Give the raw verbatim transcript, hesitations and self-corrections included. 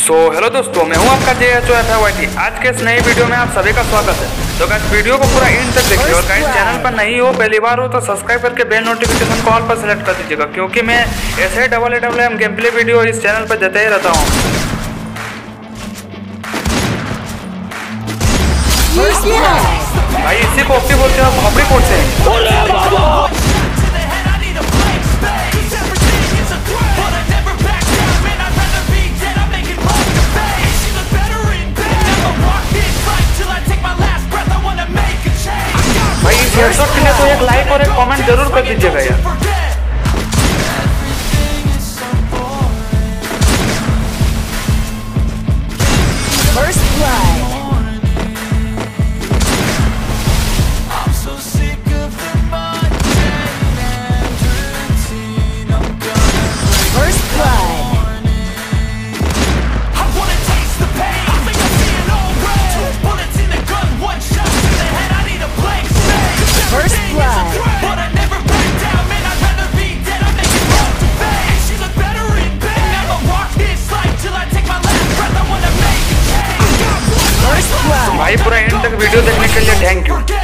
सो so, hello दोस्तों, मैं हूं आपका J H O F Y T. आज के इस नई वीडियो में आप सभी का स्वागत है। तो गाइस वीडियो को पूरा एंड तक देखिए और गाइस चैनल पर नहीं हो, पहली बार हो तो सब्सक्राइब करके बेल नोटिफिकेशन कॉल पर सेलेक्ट कर दीजिएगा, क्योंकि मैं ऐसे double A double M game play video इस चैनल पर देते ही रहता हूँ। भाई इसी को ओके बोलते हैं, भापड़ी बोलते हैं। हेडशॉट के लिए तो एक लाइक और एक कमेंट जरूर कर दीजिएगा यार। First blood, first blood. भाई पूरा एंड तक वीडियो देखने के लिए थैंक यू।